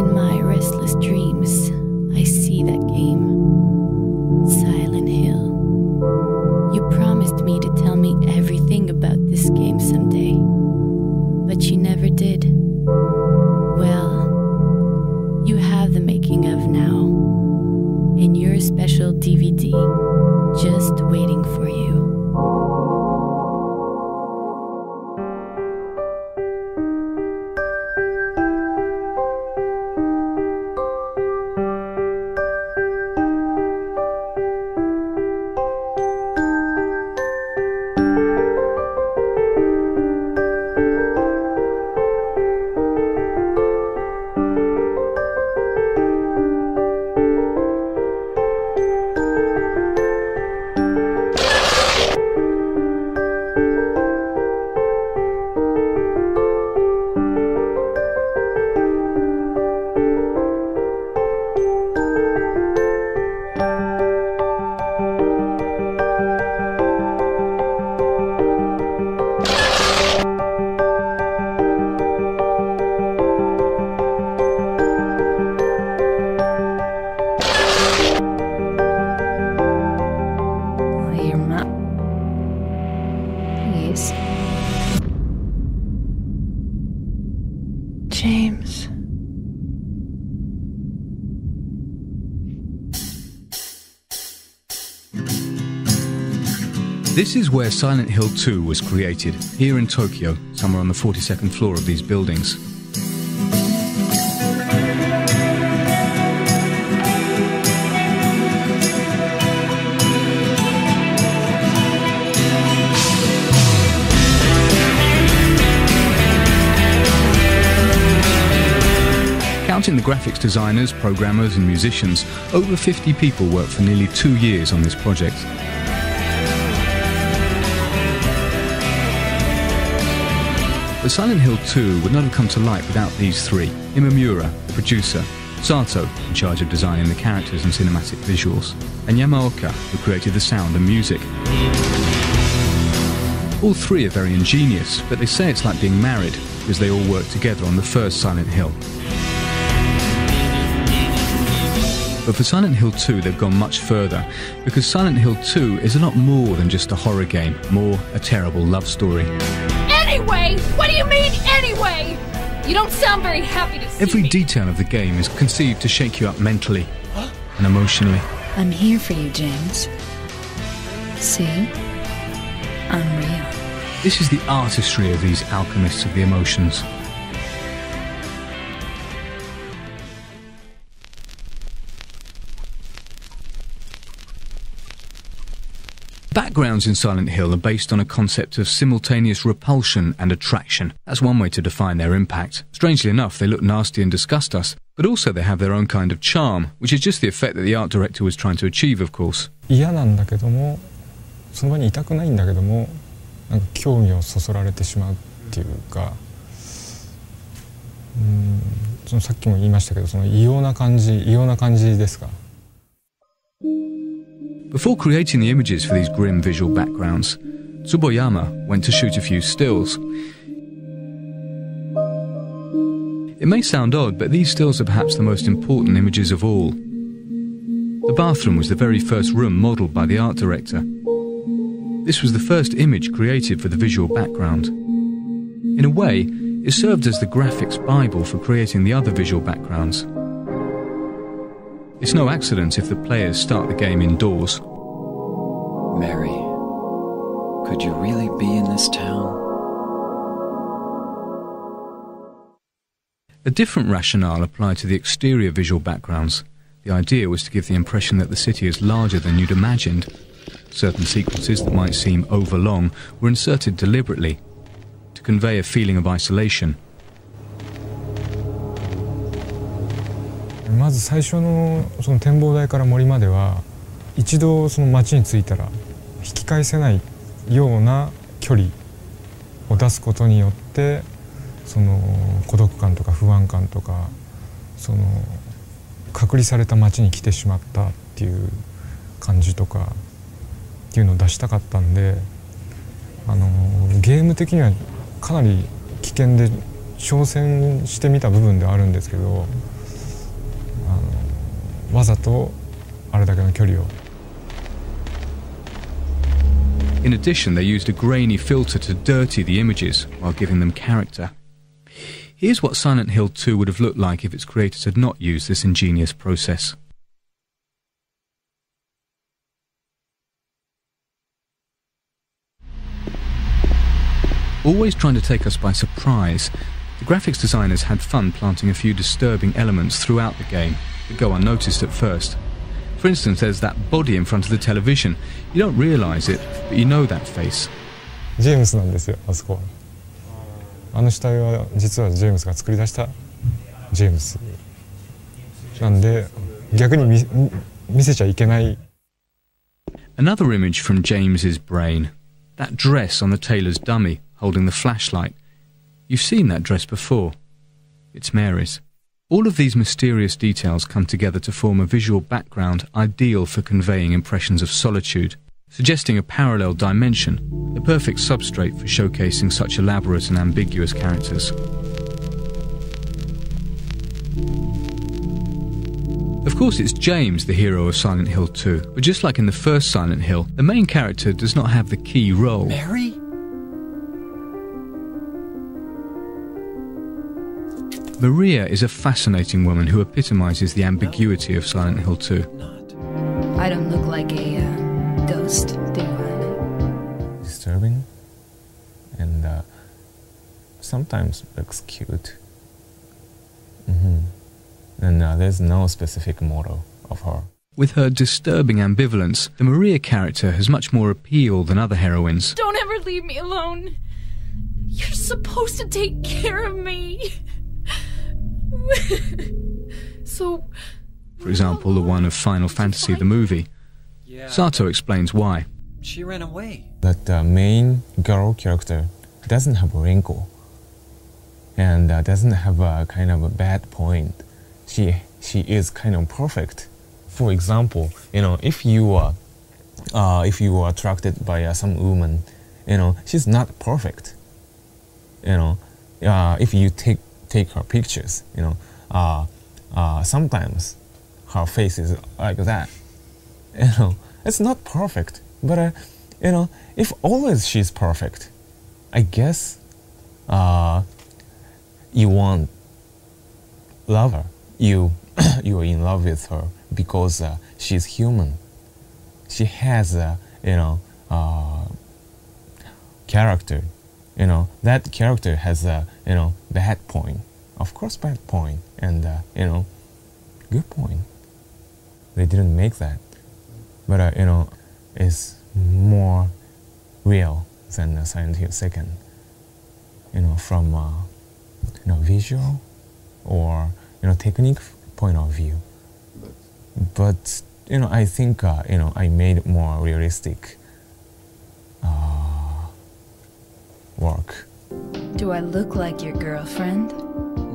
In my restless dreams, I see that game, Silent Hill. You promised me to tell me everything about this game someday, but you never did. Well, you have the making of now, in your special DVD, just waiting for you. This is where Silent Hill 2 was created, here in Tokyo, somewhere on the 42nd floor of these buildings. Counting the graphics designers, programmers and musicians, over 50 people worked for nearly 2 years on this project. But Silent Hill 2 would not have come to light without these three: Imamura, the producer; Sato, in charge of designing the characters and cinematic visuals; and Yamaoka, who created the sound and music. All three are very ingenious, but they say it's like being married, because they all worked together on the first Silent Hill. But for Silent Hill 2 they've gone much further, because Silent Hill 2 is a lot more than just a horror game, more a terrible love story. Anyway? What do you mean, anyway? You don't sound very happy to see me. Every detail of the game is conceived to shake you up mentally and emotionally. I'm here for you, James. See? I'm real. This is the artistry of these alchemists of the emotions. Backgrounds in Silent Hill are based on a concept of simultaneous repulsion and attraction. That's one way to define their impact. Strangely enough, they look nasty and disgust us, but also they have their own kind of charm, which is just the effect that the art director was trying to achieve, of course. Before creating the images for these grim visual backgrounds, Tsuboyama went to shoot a few stills. It may sound odd, but these stills are perhaps the most important images of all. The bathroom was the very first room modelled by the art director. This was the first image created for the visual background. In a way, it served as the graphics bible for creating the other visual backgrounds. It's no accident if the players start the game indoors. Mary, could you really be in this town? A different rationale applied to the exterior visual backgrounds. The idea was to give the impression that the city is larger than you'd imagined. Certain sequences that might seem overlong were inserted deliberately to convey a feeling of isolation. まず最初のその展望台から森までは一度その街に着いたら引き返せないような距離を出すことによってその孤独感とか不安感とかその隔離された街に来てしまったっていう感じとかっていうのを出したかったんでゲーム的にはかなり危険で挑戦してみた部分ではあるんですけど、わざとあれだけの距離を。 In addition, they used a grainy filter to dirty the images while giving them character. Here's what Silent Hill 2 would have looked like if its creators had not used this ingenious process. Always trying to take us by surprise, the graphics designers had fun planting a few disturbing elements throughout the game that go unnoticed at first. For instance, there's that body in front of the television. You don't realise it, but you know that face. James なんですよ、あそこは。あの死体は実はジェームスが作り出したジェームス。なんで逆に見せちゃいけない。Another image from James's brain. That dress on the tailor's dummy holding the flashlight. You've seen that dress before. It's Mary's. All of these mysterious details come together to form a visual background ideal for conveying impressions of solitude, suggesting a parallel dimension, the perfect substrate for showcasing such elaborate and ambiguous characters. Of course, it's James, the hero of Silent Hill 2, but just like in the first Silent Hill, the main character does not have the key role. Mary? Maria is a fascinating woman who epitomizes the ambiguity of Silent Hill 2. I don't look like a ghost, do I? Disturbing and sometimes looks cute. And there's no specific motto of her. With her disturbing ambivalence, the Maria character has much more appeal than other heroines. Don't ever leave me alone. You're supposed to take care of me. So, for example, the one of Final Fantasy the movie. Yeah. Sato explains why. She ran away. That the main girl character doesn't have a wrinkle and doesn't have a kind of a bad point. She is kind of perfect. For example, you know, if you are attracted by some woman, you know, she's not perfect. You know, if you take her pictures, you know, sometimes her face is like that. You know, it's not perfect, but you know, if always she's perfect, I guess you won't love her. You are in love with her because she's human. She has you know, character. You know, that character has a, you know, bad point. Of course, bad point. And, you know, good point. They didn't make that. But, you know, it's more real than Silent Hill 2. You know, from, you know, visual or, you know, technique point of view. But, you know, I think, you know, I made it more realistic. Work. Do I look like your girlfriend?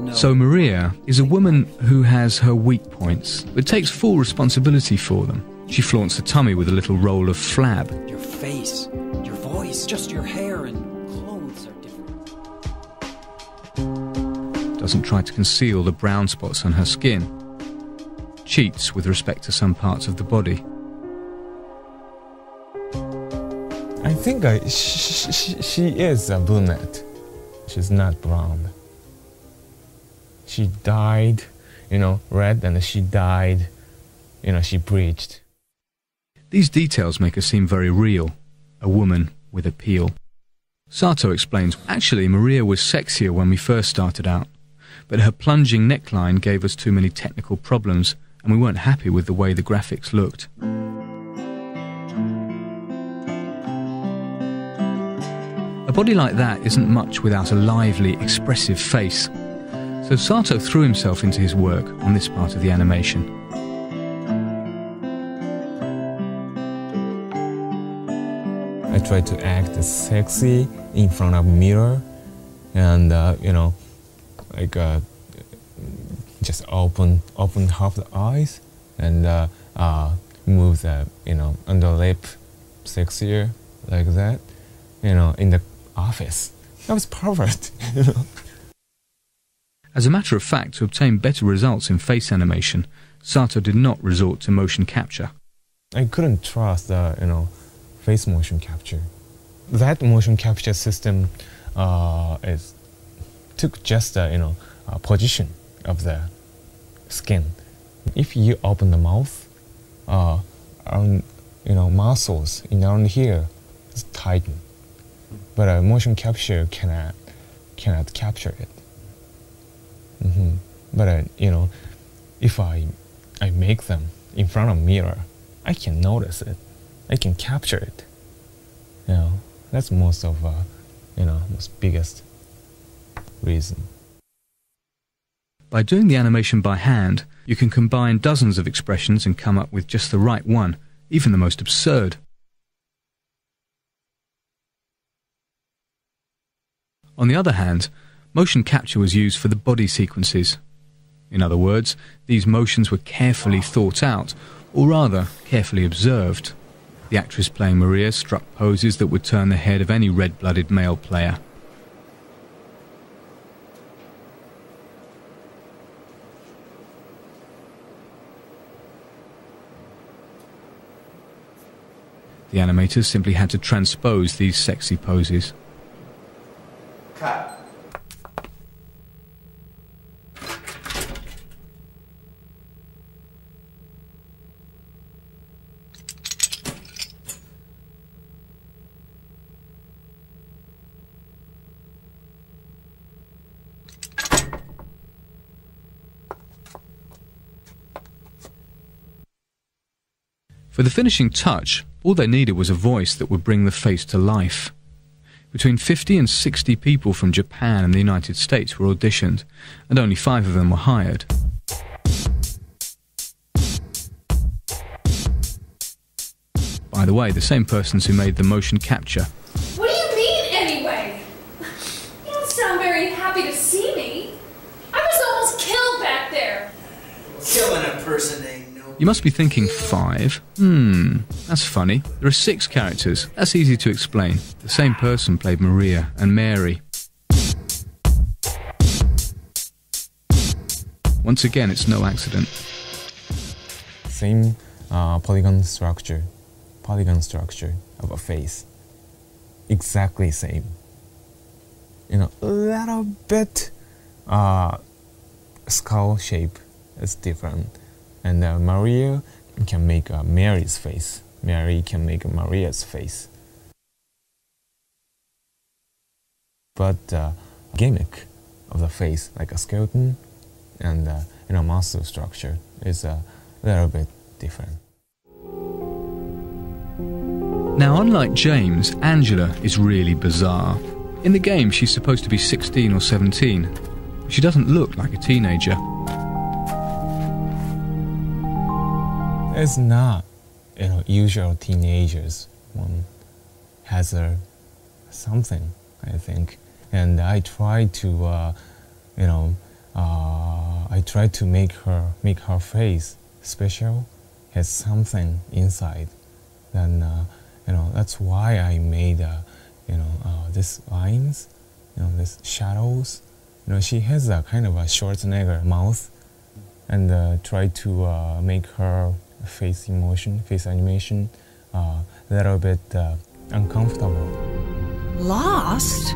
No. So Maria is a woman who has her weak points, but takes full responsibility for them. She flaunts her tummy with a little roll of flab. Your face, your voice, just your hair and clothes are different. Doesn't try to conceal the brown spots on her skin. Cheats with respect to some parts of the body. I think she is a brunette. She's not blonde. She dyed, you know, red, and she dyed, you know, she breached. These details make her seem very real, a woman with appeal. Sato explains, actually, Maria was sexier when we first started out, but her plunging neckline gave us too many technical problems, and we weren't happy with the way the graphics looked. A body like that isn't much without a lively, expressive face. So Sato threw himself into his work on this part of the animation. I tried to act as sexy in front of a mirror and, you know, like just open half the eyes and move the, you know, under lip sexier like that, you know, in the office. I was perfect. As a matter of fact, to obtain better results in face animation, Sato did not resort to motion capture. I couldn't trust the, face motion capture. That motion capture system took just the, position of the skin. If you open the mouth, muscles around here tighten, but a motion capture cannot capture it. Mm-hmm. But if I make them in front of a mirror, I can notice it. I can capture it. That's most of biggest reason. By doing the animation by hand, you can combine dozens of expressions and come up with just the right one, even the most absurd. On the other hand, motion capture was used for the body sequences. In other words, these motions were carefully thought out, or rather, carefully observed. The actress playing Maria struck poses that would turn the head of any red-blooded male player. The animators simply had to transpose these sexy poses. Cut. For the finishing touch, all they needed was a voice that would bring the face to life. Between 50 and 60 people from Japan and the United States were auditioned, and only 5 of them were hired. By the way, the same persons who made the motion capture. What do you mean, anyway? You don't sound very happy to see me. I was almost killed back there. Killing a person named... You must be thinking 5. That's funny. There are 6 characters. That's easy to explain. The same person played Maria and Mary. Once again, it's no accident. Same polygon structure of a face. Exactly same. A little bit skull shape is different. And Maria can make Mary's face. Mary can make Maria's face. But the gimmick of the face, like a skeleton and muscle structure, is a little bit different. Now, unlike James, Angela is really bizarre. In the game, she's supposed to be 16 or 17. She doesn't look like a teenager. It's not, usual teenagers. One has something, I think, and I try to, I try to make her face special, has something inside. Then, that's why I made, these lines, these shadows. She has a kind of a Schwarzenegger mouth, and try to make her face animation, a little bit uncomfortable. Lost?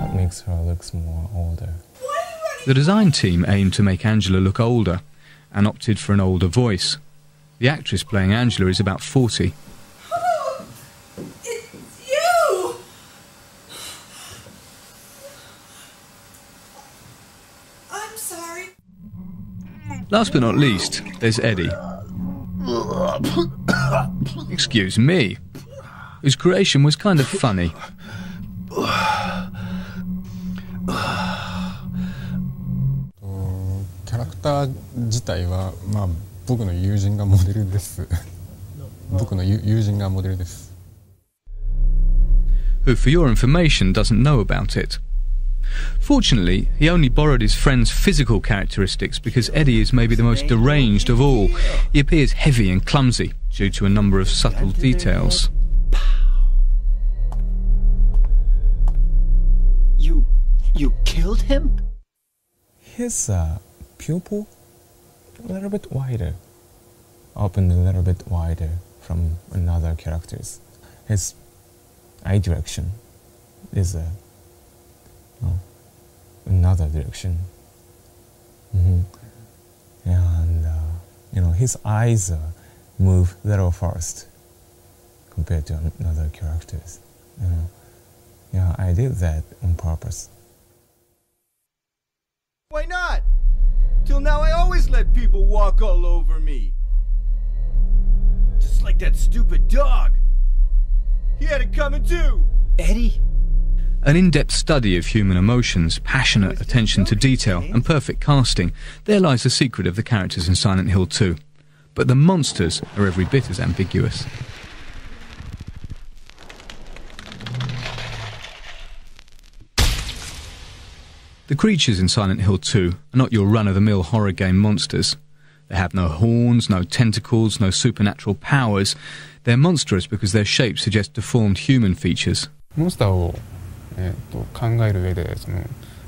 That makes her look more older. The design team aimed to make Angela look older and opted for an older voice. The actress playing Angela is about 40. Oh, it's you! I'm sorry. Last but not least, there's Eddie. Excuse me. Whose creation was kind of funny. Who, for your information, doesn't know about it. Fortunately, he only borrowed his friend's physical characteristics because Eddie is maybe the most deranged of all. He appears heavy and clumsy due to a number of subtle details. You killed him? His pupil? A little bit wider. Opened a little bit wider from another character's. His eye direction is another direction. And, you know, his eyes move a little fast compared to another character's. You know. Yeah, I did that on purpose. Why not? Till now I always let people walk all over me. Just like that stupid dog. He had it coming too. Eddie? An in-depth study of human emotions, passionate attention to detail, and perfect casting. There lies the secret of the characters in Silent Hill 2. But the monsters are every bit as ambiguous. The creatures in Silent Hill 2 are not your run-of-the-mill horror game monsters. They have no horns, no tentacles, no supernatural powers. They're monstrous because their shapes suggest deformed human features. 考える上で、その、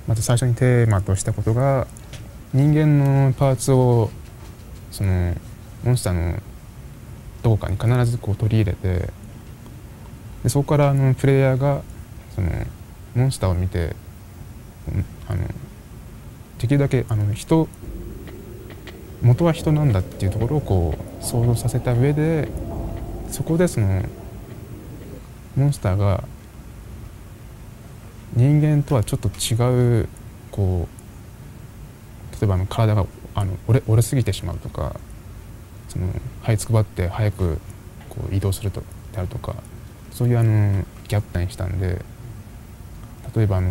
まず最初にテーマとしたことが、人間のパーツをそのモンスターのどこかに必ずこう取り入れて、で、そこからあのプレイヤーがそのモンスターを見て、あの、できるだけあの人、元は人なんだっていうところをこう想像させた上で、そこでそのモンスターが 人間とはちょっと違うこう例えばあの体があの折れすぎてしまうとかその這いつくばって早くこう移動するとであるとかそういうあのギャップにしたんで例えばあの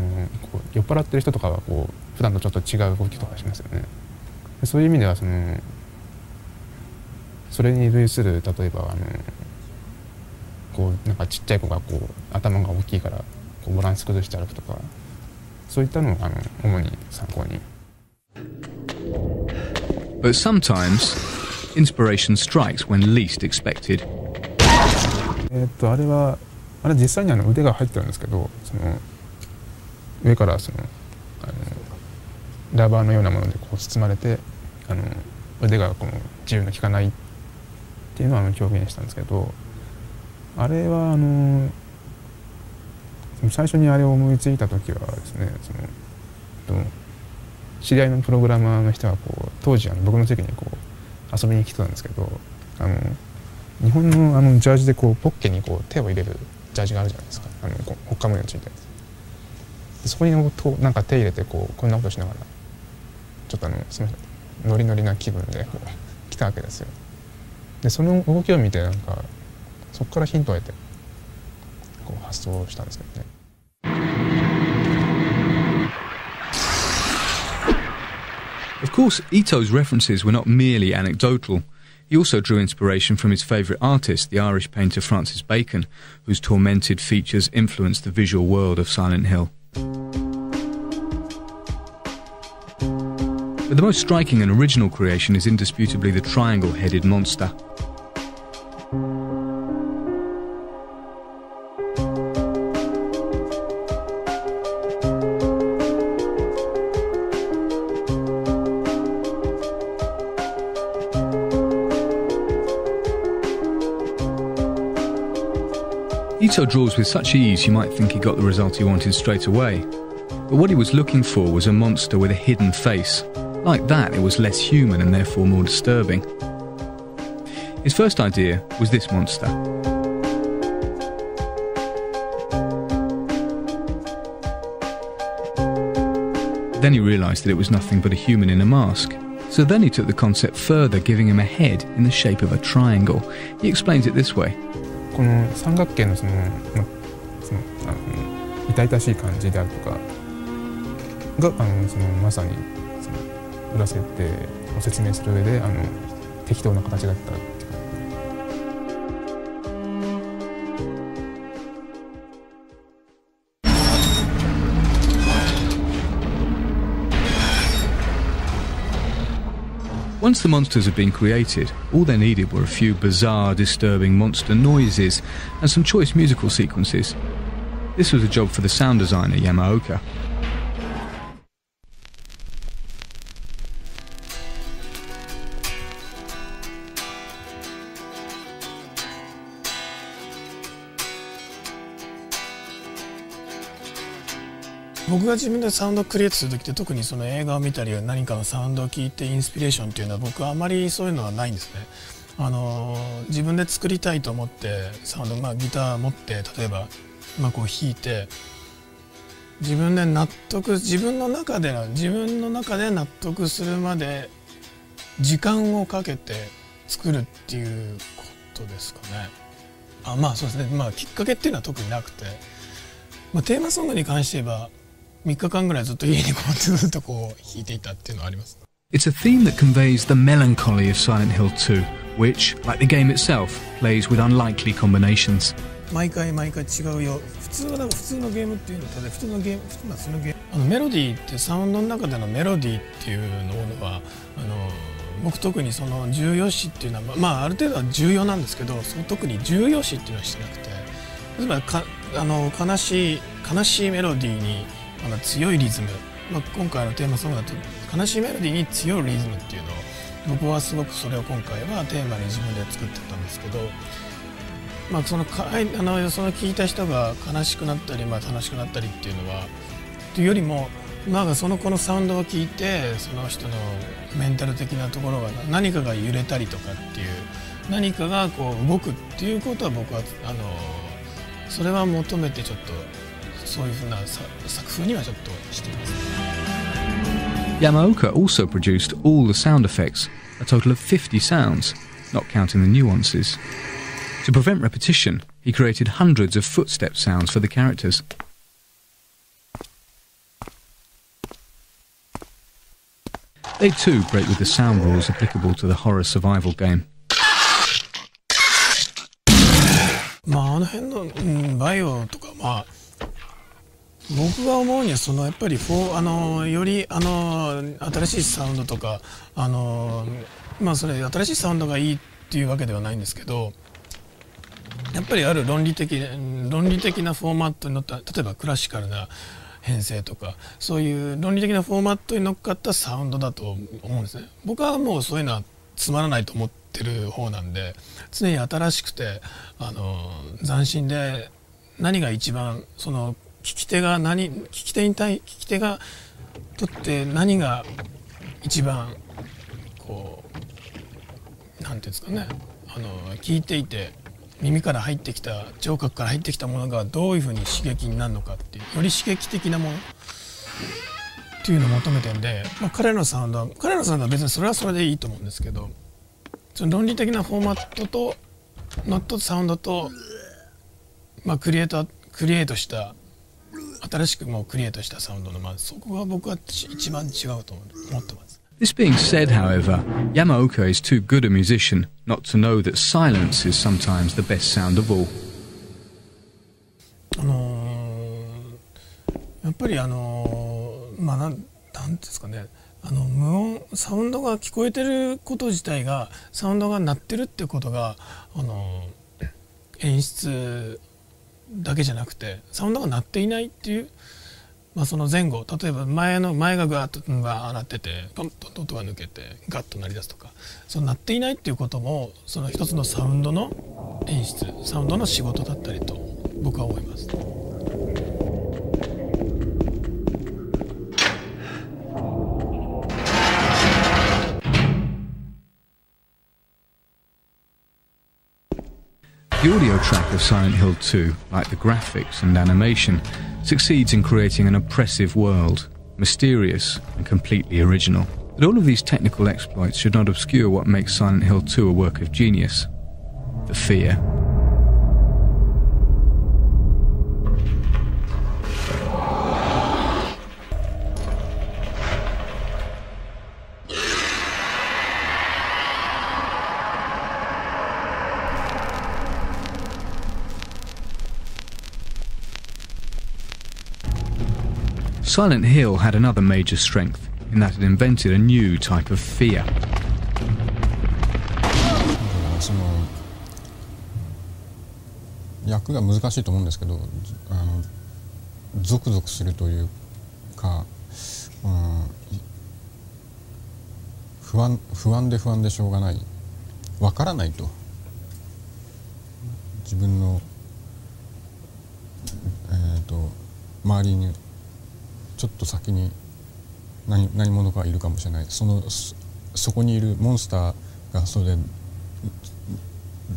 こう酔っ払ってる人とかはこう普段とちょっと違う動きとかしますよね。そういう意味ではそのそれに類する例えばあのこうなんかちっちゃい子がこう頭が大きいから バランス崩して歩くとかそういったのをあの主に参考に。But sometimes inspiration strikes when least expected. あれ実際にあの腕が入ってるんですけど、その上からそのあのラバーのようなものでこう包まれてあの腕がこの自由の利かないっていうのをあの表現したんですけど、あれはあの。 最初にあれを思いついた時はですねその知り合いのプログラマーの人がこう当時あの僕の席にこう遊びに来てたんですけどあの日本のあのジャージでこうポッケにこう手を入れるジャージがあるじゃないですかあのこうほっかむようについてそこになんか手入れてこうこんなことしながらちょっとあのすみませんノリノリな気分でこう来たわけですよ。でその動きを見てなんかそこからヒントを得てこう発想したんですけどね。 Of course, Ito's references were not merely anecdotal. He also drew inspiration from his favourite artist, the Irish painter Francis Bacon, whose tormented features influenced the visual world of Silent Hill. But the most striking and original creation is indisputably the triangle-headed monster. Ito draws with such ease you might think he got the result he wanted straight away. But what he was looking for was a monster with a hidden face. Like that, it was less human and therefore more disturbing. His first idea was this monster. Then he realised that it was nothing but a human in a mask. So then he took the concept further, giving him a head in the shape of a triangle. He explains it this way. この三角形のその、痛々しい感じであるとかがあのそのまさにその裏設定を説明する上であの適当な形だったっていうか。Once the monsters had been created, all they needed were a few bizarre, disturbing monster noises and some choice musical sequences. This was a job for the sound designer Yamaoka. 僕が自分でサウンドクリエイトする時って、特にその映画を見たり何かのサウンドを聞いてインスピレーションっていうのは、僕はあまりそういうのはないんですね。自分で作りたいと思ってサウンド、ギター持って例えば、こう弾いて、自分で納得、自分の中で納得するまで時間をかけて作るっていうことですかね。そうですね、きっかけっていうのは特になくて、テーマソングに関して言えば3日間ぐらいずっと家にこうずっとこう弾いていたっていうのはあります。It's a theme that conveys the melancholy of Silent Hill 2, which, like the game itself, plays with unlikely combinations. 毎回毎回違うよ。普通のゲームっていうのは、メロディーってサウンドの中でのメロディーっていうのは、僕特にその重要視っていうのは、ある程度は重要なんですけど、その特に重要視っていうのはしてなくて、例えば悲しいメロディーに強いリズム、今回のテーマソングだと悲しいメロディーに強いリズムっていうのを、僕はすごくそれを今回はテーマに自分で作ってたんですけど、その聞いた人が悲しくなったり、楽しくなったりっていうのはというよりも、このサウンドを聞いてその人のメンタル的なところが何かが揺れたりとかっていう、何かがこう動くっていうことは、僕はそれは求めてちょっとそういうふうな作風にはちょっとしています。Yamaoka also produced all the sound effects, a total of 50 sounds, not counting the nuances. To prevent repetition, he created hundreds of footstep sounds for the characters. They too break with the sound rules applicable to the horror survival game. バイオとか、僕が思うには、やっぱりより新しいサウンドとか、それ新しいサウンドがいいっていうわけではないんですけど、やっぱりある論理的なフォーマットに乗った、例えばクラシカルな編成とか、そういう論理的なフォーマットに乗っかったサウンドだと思うんですね。僕はもうそういうのはつまらないと思ってる方なんで、常に新しくて斬新で、何が一番その聞き手にとって何が一番こうなんていうんですかね、聞いていて。耳から入ってきた、聴覚から入ってきたものがどういうふうに刺激になるのかっていう、より刺激的なものっていうのを求めてるんで、彼らのサウンドは別にそれはそれでいいと思うんですけど、その論理的なフォーマットとノットサウンドと、クリエイトした新しくクリエイトしたサウンドの、そこが僕は一番違うと思ってます。This being said, however, Yamaoka is too good a musician not to know that silence is sometimes the best sound of all. やっぱりなんですかね、無音、サウンドが聞こえてること自体が、サウンドが鳴ってるってことが、演出だけじゃなくて、サウンドが鳴っていないっていう。その前後、例えば前がガーッとなってて、トントンと音が抜けてガッと鳴り出すとか、その鳴っていないっていうことも、その一つのサウンドの演出、サウンドの仕事だったりと僕は思います。The audio track of Silent Hill 2, like the graphics and animation, succeeds in creating an oppressive world, mysterious and completely original. But all of these technical exploits should not obscure what makes Silent Hill 2 a work of genius: the fear. Silent Hill had another major strength, in that it invented a new type of fear. その役が難しいと思うんですけど、ゾクゾクするというか、不安でしょうがない、わからないと、自分の周りに。ちょっと先に 何者かいるかもしれない。そこにいるモンスターがそれで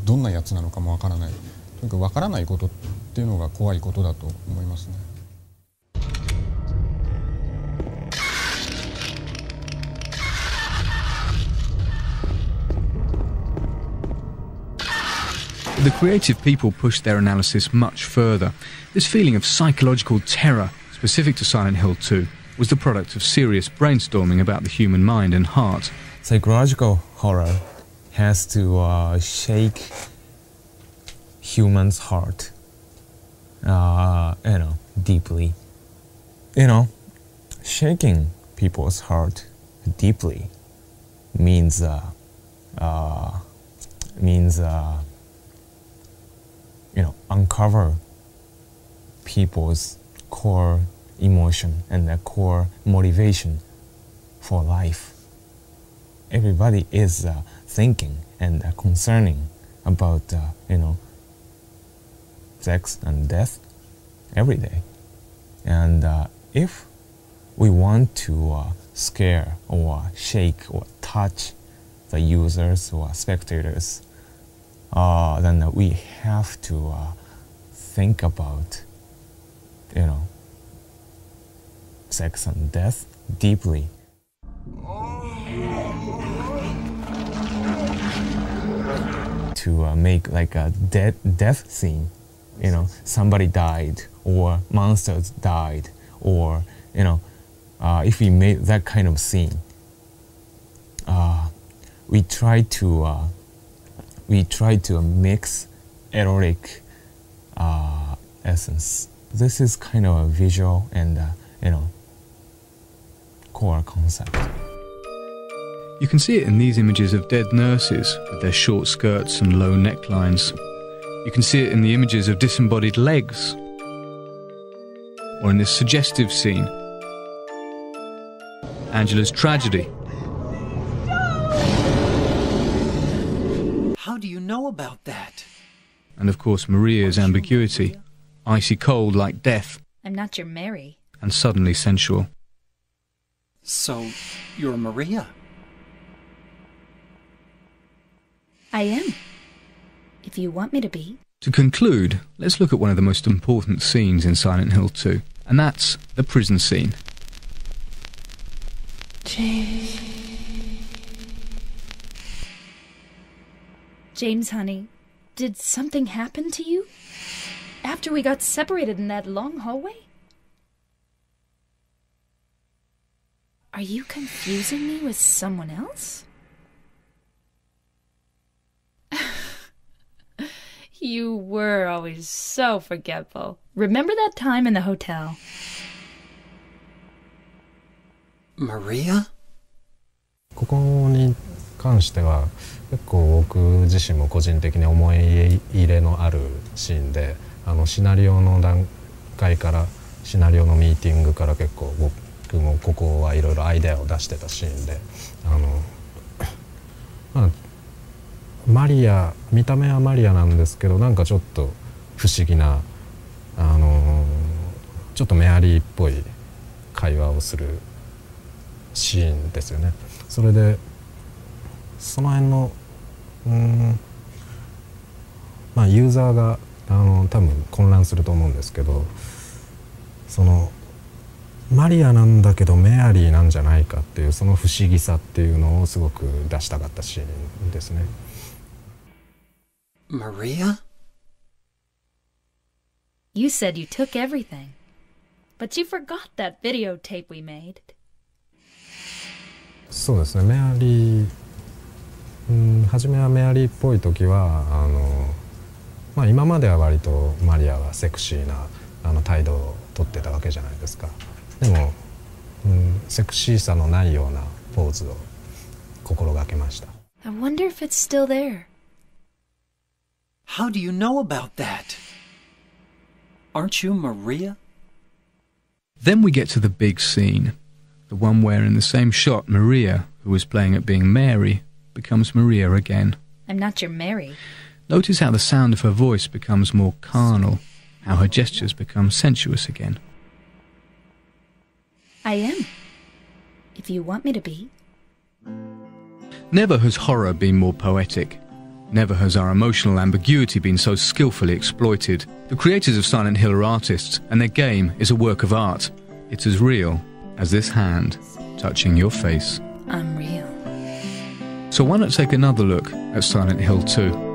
どんなやつなのかもわからない。とにかくわからないことっていうのが怖いことだと思いますね。The creative people pushed their analysis much further. This feeling of psychological terror, specific to Silent Hill 2, was the product of serious brainstorming about the human mind and heart. Psychological horror has to shake humans' heart, you know, deeply. You know, shaking people's heart deeply means you know, uncover people's core emotion and their core motivation for life. Everybody is thinking and concerning about, you know, sex and death every day. And if we want to scare or shake or touch the users or spectators, then we have to think about, you know, sex and death deeply. To make like a death scene, you know, somebody died or monsters died, or, you know, if we made that kind of scene, we try to mix erotic essence. This is kind of a visual and, you know, core concept. You can see it in these images of dead nurses with their short skirts and low necklines. You can see it in the images of disembodied legs, or in this suggestive scene, Angela's tragedy. How do you know about that? And of course Maria's ambiguity, icy cold like death. I'm not your Mary. And suddenly sensual. So, you're Maria? I am, if you want me to be. To conclude, let's look at one of the most important scenes in Silent Hill 2, and that's the prison scene. James, honey, did something happen to you? After we got separated in that long hallway? Are you confusing me with someone else? You were always so forgetful. Remember that time in the hotel? Maria? ここに関しては結構僕自身も個人的に思い入れのあるシーンで、シナリオの段階からシナリオのミーティングから結構僕もここはいろいろアイデアを出してたシーンで、まあマリア、見た目はマリアなんですけど、なんかちょっと不思議なちょっとメアリーっぽい会話をするシーンですよね。それでその辺のまあユーザーが多分混乱すると思うんですけど、そのマリアなんだけどメアリーなんじゃないかっていうその不思議さっていうのをすごく出したかったシーンですね。Maria? You said you took everything, but you forgot that videotape we made. そうですね。メアリー、初めはメアリーっぽい時はまあ今までは割とマリアはセクシーな態度を取ってたわけじゃないですか。でも、セクシーさのないようなポーズを心がけました。I wonder if it's still there. How do you know about that? Aren't you Maria? Then we get to the big scene, the one where in the same shot Maria, who was playing at being Mary, becomes Maria again. I'm not your Mary. Notice how the sound of her voice becomes more carnal, how her gestures become sensuous again. I am. If you want me to be. Never has horror been more poetic. Never has our emotional ambiguity been so skillfully exploited. The creators of Silent Hill are artists, and their game is a work of art. It's as real as this hand touching your face. Unreal. So why not take another look at Silent Hill 2?